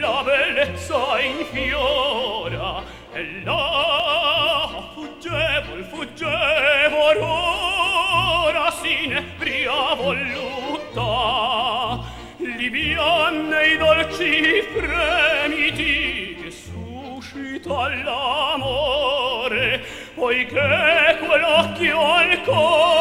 la bellezza infiora e là fuggevol ora s'inebria volutta li bianne i dolci fremiti che suscita l'amore poiché quell'occhio al cor